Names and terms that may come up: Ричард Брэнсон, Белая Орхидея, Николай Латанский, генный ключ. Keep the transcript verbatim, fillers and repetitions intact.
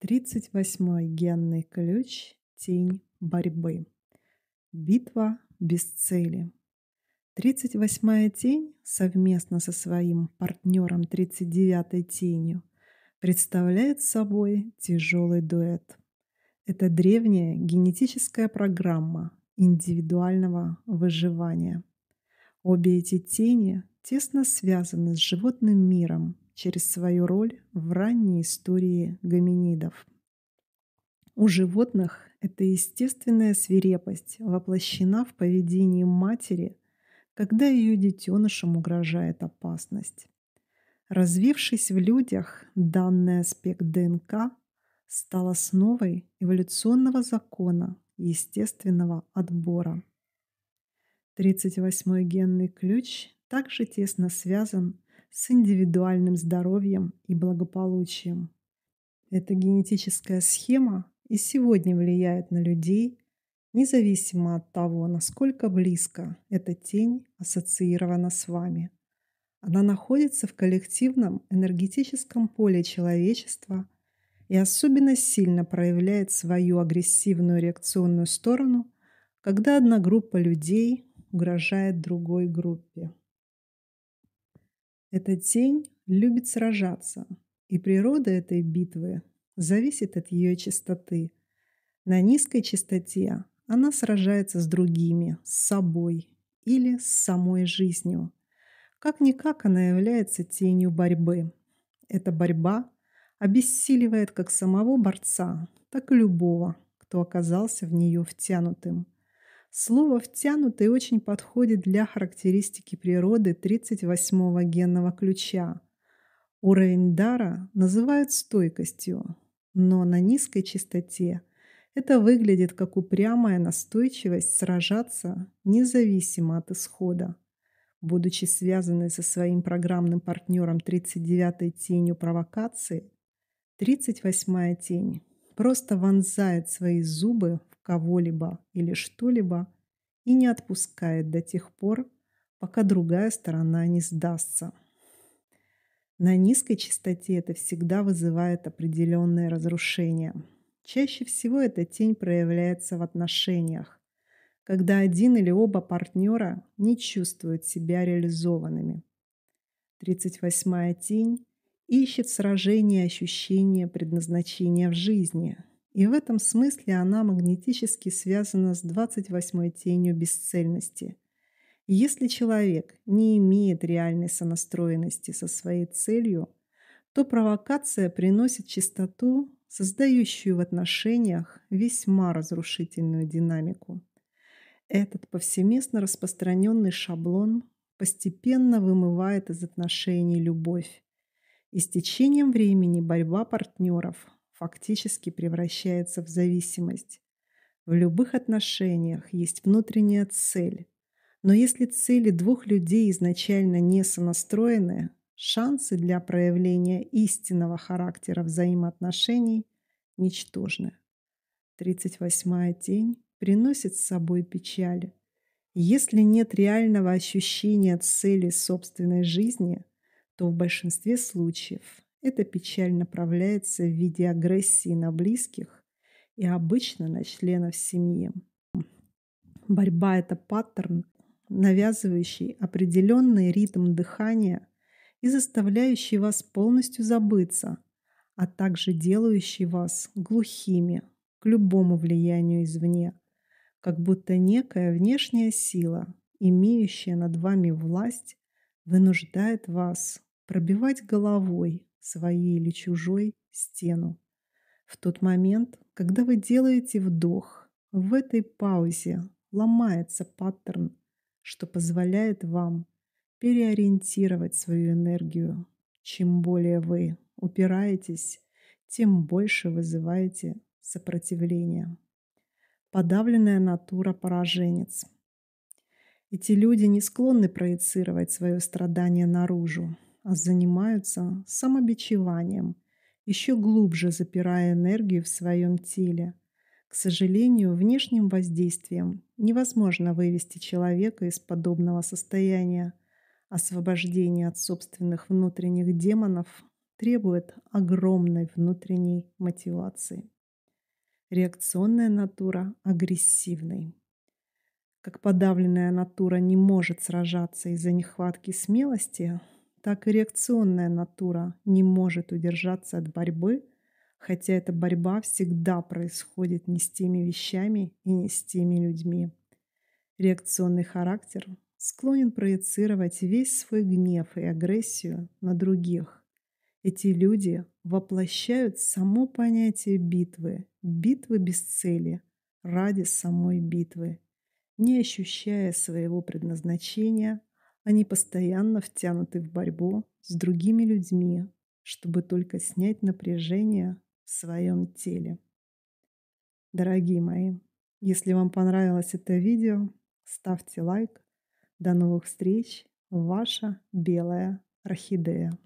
тридцать восьмой генный ключ «Тень борьбы». Битва без цели. тридцать восьмая тень совместно со своим партнером тридцать девятой тенью представляет собой тяжелый дуэт. Это древняя генетическая программа индивидуального выживания. Обе эти тени тесно связаны с животным миром через свою роль в ранней истории гоминидов. У животных эта естественная свирепость воплощена в поведении матери, когда ее детенышам угрожает опасность. Развившись в людях, данный аспект ДНК стал основой эволюционного закона естественного отбора. тридцать восьмой генный ключ также тесно связан с индивидуальным здоровьем и благополучием. Эта генетическая схема и сегодня влияет на людей, независимо от того, насколько близко эта тень ассоциирована с вами. Она находится в коллективном энергетическом поле человечества и особенно сильно проявляет свою агрессивную реакционную сторону, когда одна группа людей угрожает другой группе. Эта тень любит сражаться, и природа этой битвы зависит от ее частоты. На низкой частоте она сражается с другими, с собой или с самой жизнью. Как-никак она является тенью борьбы. Эта борьба обессиливает как самого борца, так и любого, кто оказался в нее втянутым. Слово «втянутый» очень подходит для характеристики природы тридцать восьмого генного ключа. Уровень дара называют стойкостью, но на низкой частоте это выглядит как упрямая настойчивость сражаться независимо от исхода. Будучи связанной со своим программным партнером тридцать девятой тенью провокации, тридцать восьмая тень просто вонзает свои зубы в кого-либо или что-либо и не отпускает до тех пор, пока другая сторона не сдастся. На низкой частоте это всегда вызывает определенное разрушение. Чаще всего эта тень проявляется в отношениях, когда один или оба партнера не чувствуют себя реализованными. тридцать восьмая тень ищет в сражении ощущение предназначения в жизни, и в этом смысле она магнетически связана с двадцать восьмой тенью бесцельности. Если человек не имеет реальной сонастроенности со своей целью, то провокация приносит чистоту, создающую в отношениях весьма разрушительную динамику. Этот повсеместно распространенный шаблон постепенно вымывает из отношений любовь. И с течением времени борьба партнеров фактически превращается в зависимость. В любых отношениях есть внутренняя цель. Но если цели двух людей изначально не сонастроены, шансы для проявления истинного характера взаимоотношений ничтожны. тридцать восьмая тень приносит с собой печаль. Если нет реального ощущения цели собственной жизни, то в большинстве случаев эта печаль направляется в виде агрессии на близких и обычно на членов семьи. Борьба – это паттерн, навязывающий определенный ритм дыхания и заставляющий вас полностью забыться, а также делающий вас глухими к любому влиянию извне, как будто некая внешняя сила, имеющая над вами власть, вынуждает вас пробивать головой своей или чужой стену. В тот момент, когда вы делаете вдох, в этой паузе ломается паттерн, что позволяет вам переориентировать свою энергию. Чем более вы упираетесь, тем больше вызываете сопротивление. Подавленная натура пораженец. Эти люди не склонны проецировать свое страдание наружу, а занимаются самобичеванием, еще глубже запирая энергию в своем теле. К сожалению, внешним воздействием невозможно вывести человека из подобного состояния. Освобождение от собственных внутренних демонов требует огромной внутренней мотивации. Реакционная натура агрессивной. Как подавленная натура не может сражаться из-за нехватки смелости, так и реакционная натура не может удержаться от борьбы, хотя эта борьба всегда происходит не с теми вещами и не с теми людьми. Реакционный характер склонен проецировать весь свой гнев и агрессию на других. Эти люди воплощают само понятие битвы, битвы без цели, ради самой битвы. Не ощущая своего предназначения, они постоянно втянуты в борьбу с другими людьми, чтобы только снять напряжение в своем теле. Дорогие мои, если вам понравилось это видео, ставьте лайк. До новых встреч. Ваша Белая Орхидея.